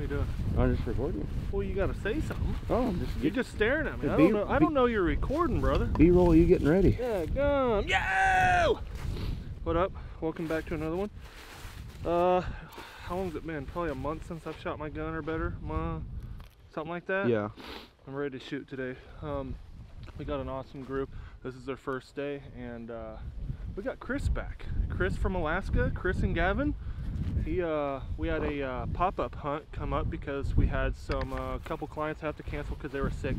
What are you doing? I'm just recording. Well, you gotta say something. Oh, I'm just... You're just staring at me. I don't know you're recording, brother. B-roll, you getting ready. Yeah, gum. Yo! What up? Welcome back to another one. How long's it been? Probably a month since I've shot my gun or better. Something like that. Yeah. I'm ready to shoot today. We got an awesome group. This is their first day, and we got Chris back. Chris from Alaska, Chris and Gavin. We had a pop-up hunt come up because we had some couple clients have to cancel because they were sick.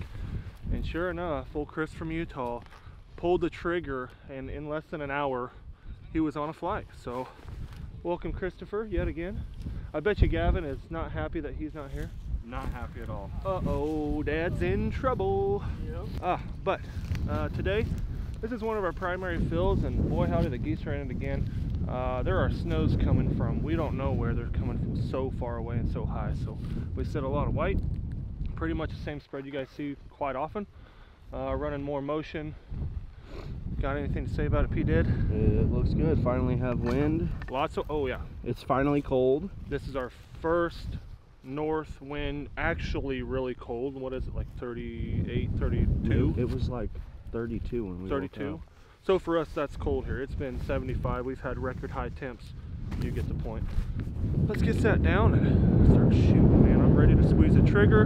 And sure enough, old Chris from Utah pulled the trigger, and in less than an hour, he was on a flight. So, welcome Christopher yet again. I bet you Gavin is not happy that he's not here. Not happy at all. Uh-oh, Dad's in trouble. Yep. But today, this is one of our primary fills, and boy howdy, the geese ran it again. There are snows coming from, we don't know where they're coming from, so far away and so high. So we set a lot of white, pretty much the same spread you guys see quite often. Running more motion. Got anything to say about it, P. Did? It looks good. Finally have wind. Lots of, oh yeah. It's finally cold. This is our first north wind, actually really cold. What is it, like 38, 32? It was like 32 when we 32. Out. So for us, that's cold here. It's been 75. We've had record high temps. You get the point. Let's get sat down and start shooting, man. I'm ready to squeeze the trigger.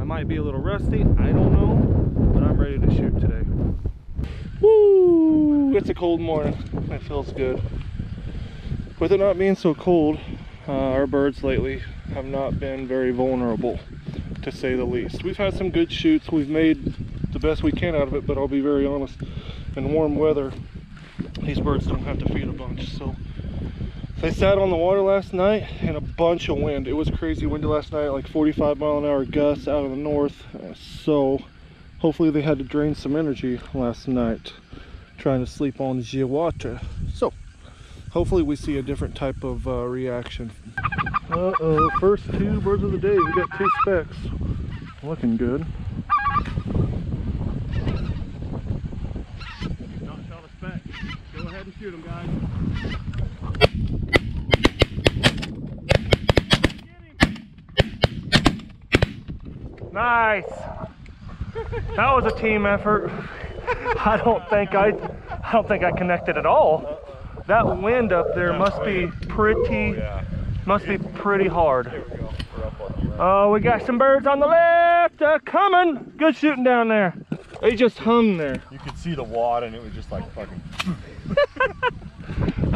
I might be a little rusty. I don't know, but I'm ready to shoot today. Woo! It's a cold morning. It feels good. With it not being so cold, our birds lately have not been very vulnerable, to say the least. We've had some good shoots. We've made the best we can out of it, but I'll be very honest. In warm weather, these birds don't have to feed a bunch. So they sat on the water last night in a bunch of wind. It was crazy windy last night, like 45 mile an hour gusts out of the north. So hopefully they had to drain some energy last night trying to sleep on the water. So hopefully we see a different type of reaction. Uh-oh, first two birds of the day. We got two specks. Looking good. Shoot him, guys. Get him. Nice. That was a team effort. I don't think I connected at all. That wind up there must be pretty hard. Oh, we got some birds on the left. Coming. Good shooting down there. They just hung there. You could see the wad, and it was just like fucking.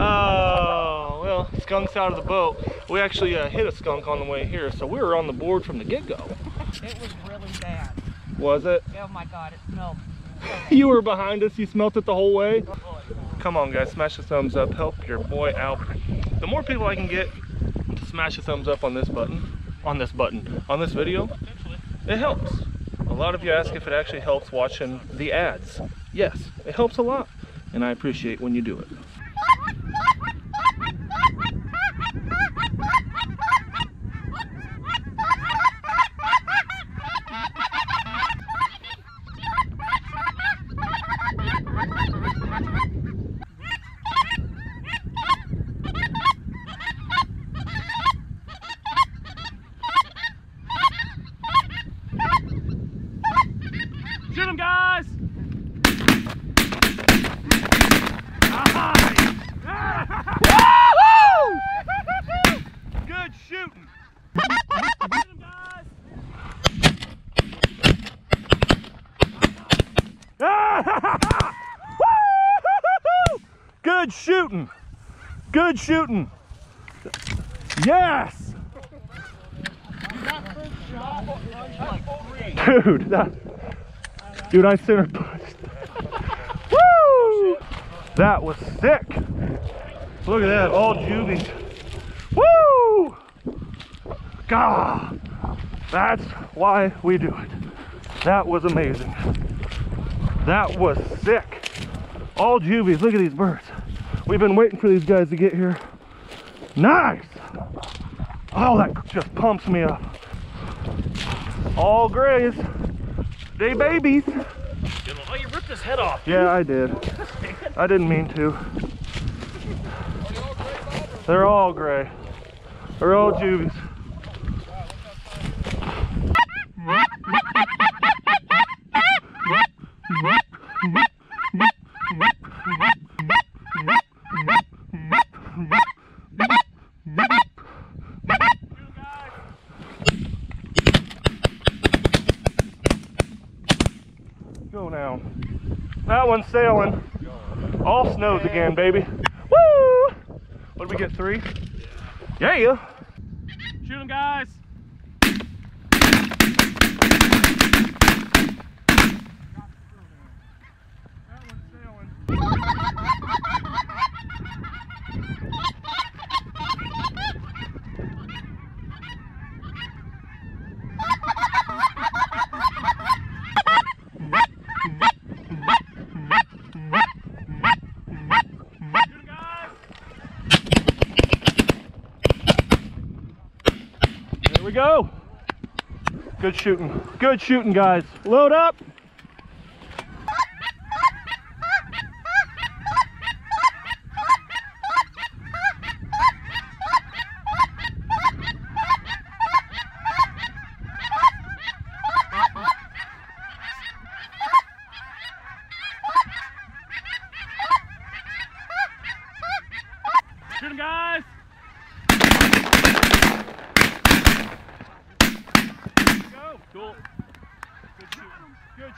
Oh, well, skunk's out of the boat. We actually hit a skunk on the way here, so we were on the board from the get-go. It was really bad. Was it? Oh my God, it smelled. You were behind us, you smelt it the whole way? Come on guys, smash the thumbs up, help your boy out. The more people I can get to smash a thumbs up on this button, on this video, it helps. A lot of you ask if it actually helps watching the ads. Yes, it helps a lot. And I appreciate when you do it. Shoot him, guys! Good shooting. Good shooting. Good shooting. Yes. Dude, dude, I center punched. Woo! That was sick. Look at that, all juvies. Woo! God, that's why we do it. That was amazing. That was sick. All juvies, look at these birds. We've been waiting for these guys to get here. Nice! Oh, that just pumps me up. All grays. Day babies. Oh, you ripped his head off. Dude. Yeah, I did. I didn't mean to. They're all gray. They're all juvies. That one's sailing. All snows again, baby. Woo! What did we get, 3? Yeah. Yeah. Shoot them, guys. Go. Good shooting. Good shooting, guys. Load up.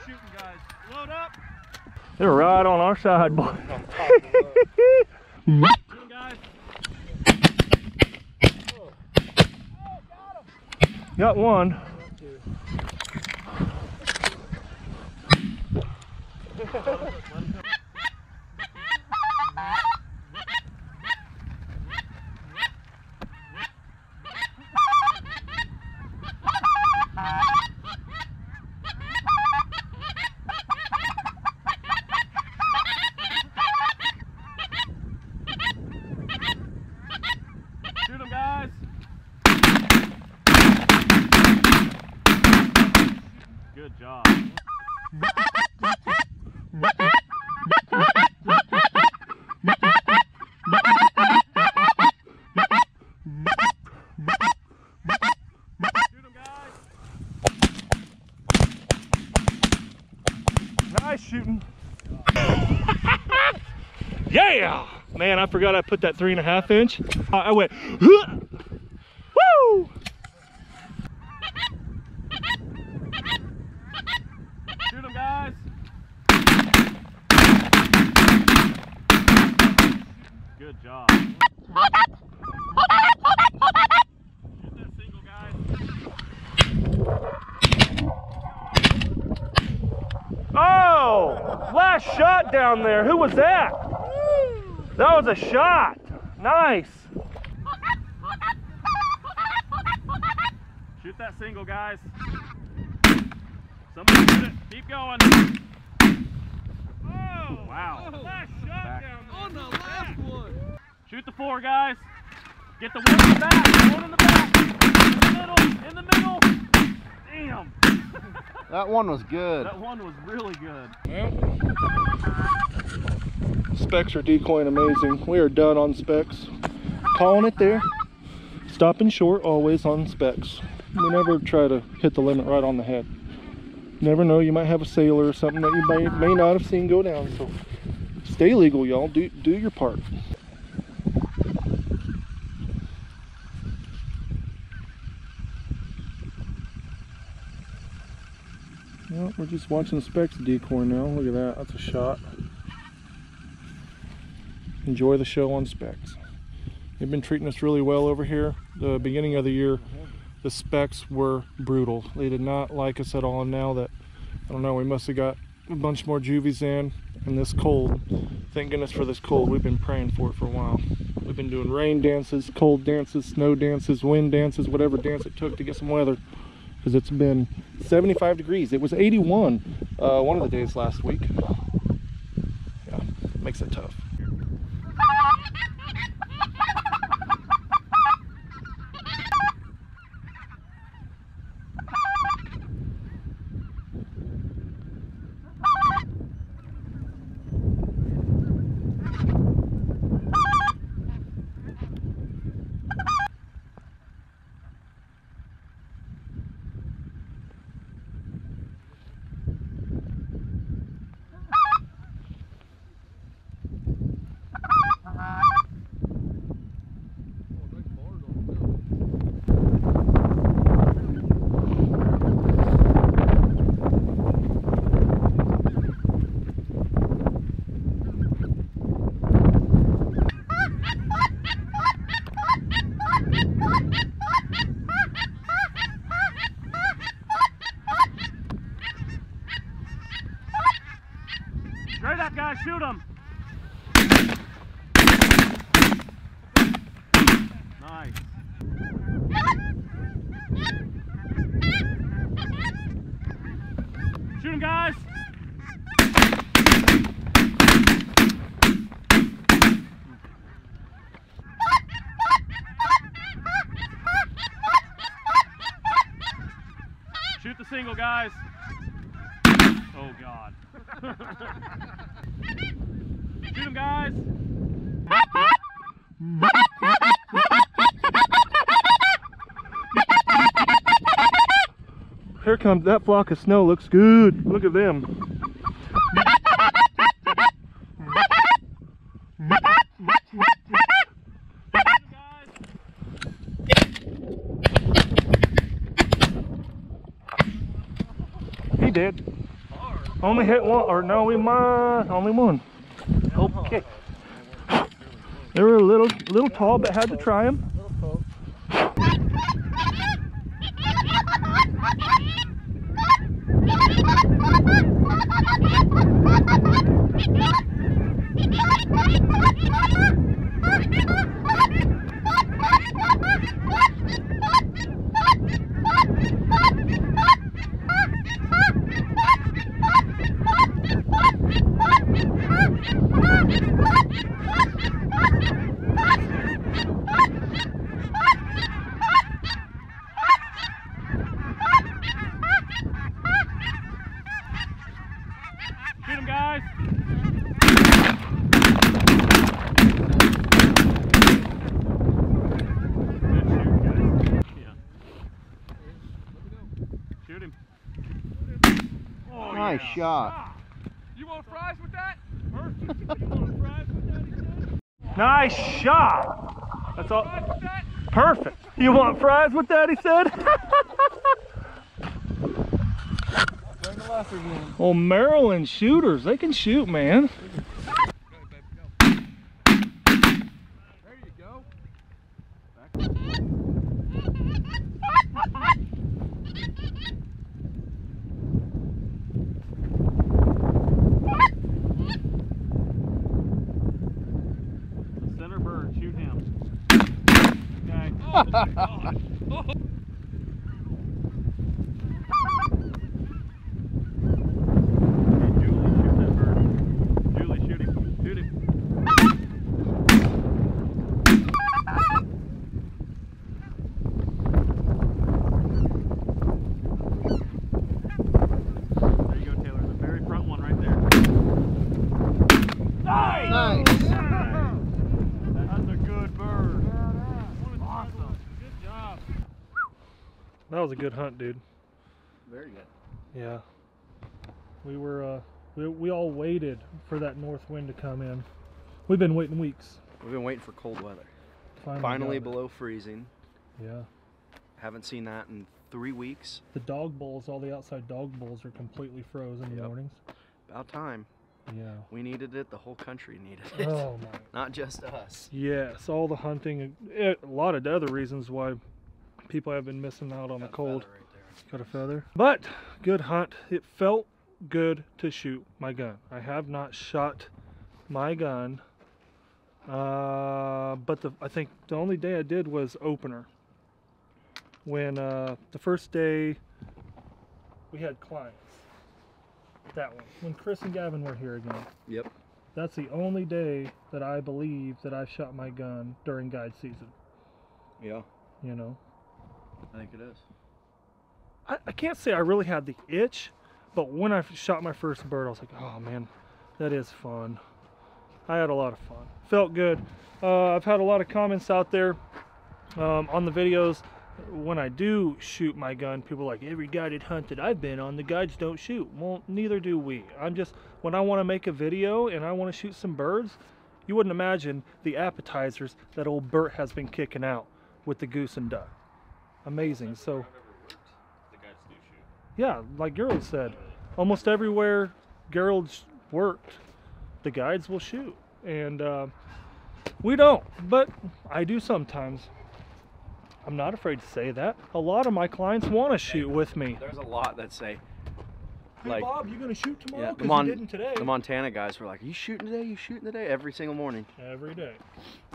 Shoot 'em, guys. Cool. Good shooting. Good shooting, guys. Load up. They're right on our side, boy. Good shooting, guys. Oh. Got him. Got one. Good job. Nice shooting. Yeah! Man, I forgot I put that 3.5 inch. I went, huh! Woo! Shoot 'em, guys. Good job. Shoot that single, guys. Oh! Last shot down there. Who was that? That was a shot. Nice. Shoot that single, guys. Somebody shoot it. Keep going. Oh! Wow. Oh, last shot down there. On the last one. Shoot the 4, guys. Get the one in the back. One in the back. In the middle. Damn. That one was good. That one was really good. Yep. Specs are decoying amazing. We are done on specs. Calling it there. Stopping short always on specs. We never try to hit the limit right on the head. Never know, you might have a sailor or something that you may not have seen go down. So stay legal, y'all. Do your part. Well, we're just watching the specs decoy now. Look at that. That's a shot. Enjoy the show on specs. They've been treating us really well over here. The beginning of the year, the specs were brutal. They did not like us at all. And now that, I don't know, we must have got a bunch more juvies in, and this cold. Thank goodness for this cold. We've been praying for it for a while. We've been doing rain dances, cold dances, snow dances, wind dances, whatever dance it took to get some weather, because it's been 75 degrees. It was 81 one of the days last week. Yeah, makes it tough. Shoot him. Nice. Shoot him, guys. Shoot the single, guys. Oh, God. Shoot him, guys. Here comes that flock of snow. Looks good. Look at them. He did. Only hit one, or no, we might only one. Okay. They were a little tall, but had to try them. Nice shot. You want fries with that? Perfect. You want fries with that? Nice shot. That's all. Perfect. You want fries with that? He said. Oh, Maryland shooters. They can shoot, man. There you go. Back. Oh my God. Oh. Julie, shoot that bird. Julie, shoot him. Shoot him. There you go, Taylor. The very front one right there. Nice! Nice. That's a good bird. Awesome. Good job. That was a good hunt, dude. Very good. Yeah. We were, we all waited for that north wind to come in. We've been waiting weeks. We've been waiting for cold weather. Finally below freezing. Yeah. Haven't seen that in 3 weeks. The dog bowls, all the outside dog bowls are completely frozen in the mornings. About time. Yeah. We needed it. The whole country needed it. Oh, my. Not just us. Yes, all the hunting. A lot of other reasons why people have been missing out on the cold. Got a feather. But good hunt. It felt good to shoot my gun. I have not shot my gun. But I think the only day I did was opener. When the first day we had clients. That one. When Chris and Gavin were here again. Yep. That's the only day that I believe that I shot my gun during guide season. Yeah. You know? I think it is. I can't say I really had the itch, but when I shot my first bird, I was like, oh man, that is fun. I had a lot of fun. Felt good. I've had a lot of comments out there on the videos. When I do shoot my gun, people are like, every guided hunt that I've been on, the guides don't shoot. Well, neither do we. I'm just, when I want to make a video and I want to shoot some birds, you wouldn't imagine the appetizers that old Bert has been kicking out with the goose and duck. Amazing. So, the guides do shoot. Yeah, like Gerald said, almost everywhere Gerald's worked, the guides will shoot. And we don't, but I do sometimes. I'm not afraid to say that. A lot of my clients want to shoot with me. There's a lot that say, Hey, like, Bob, you gonna shoot tomorrow? Yeah, the Montana guys were like, "Are you shooting today? You shooting today?" Every single morning. Every day.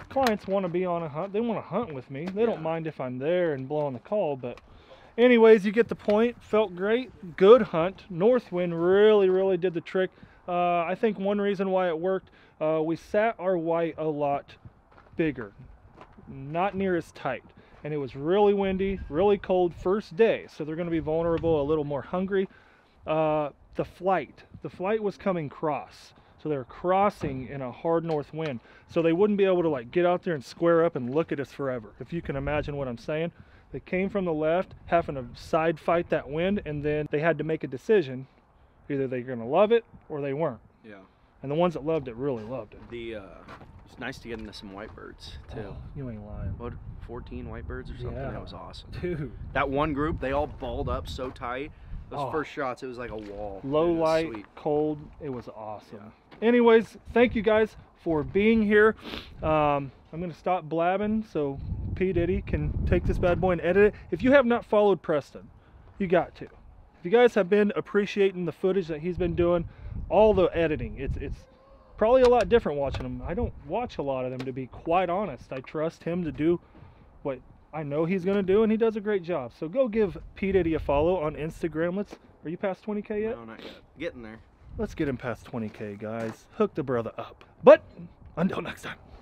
Clients want to be on a hunt. They want to hunt with me. They don't mind if I'm there and blowing the call. But, anyways, you get the point. Felt great. Good hunt. North wind really, really did the trick. I think one reason why it worked, we sat our white a lot bigger, not near as tight. And it was really windy, really cold first day. So they're going to be vulnerable, a little more hungry. The flight was coming cross. So they're crossing in a hard north wind. So they wouldn't be able to like get out there and square up and look at us forever. If you can imagine what I'm saying. They came from the left, having to side fight that wind. And then they had to make a decision. Either they're going to love it or they weren't. Yeah. And the ones that loved it really loved it. It's nice to get into some white birds too. Oh, you ain't lying. What, 14 white birds or something? Yeah. That was awesome. Dude. That one group, they all balled up so tight. Those first shots, it was like a wall. Low light, sweet. Cold. It was awesome. Yeah. Anyways, thank you guys for being here. I'm going to stop blabbing so P. Diddy can take this bad boy and edit it. If you have not followed Preston, you got to. If you guys have been appreciating the footage that he's been doing, all the editing, it's probably a lot different watching him. I don't watch a lot of them, to be quite honest. I trust him to do what I know he's going to do, and he does a great job. So go give P. Diddy a follow on Instagram. Are you past 20K yet? No, not yet. Getting there. Let's get him past 20K, guys. Hook the brother up. But until next time.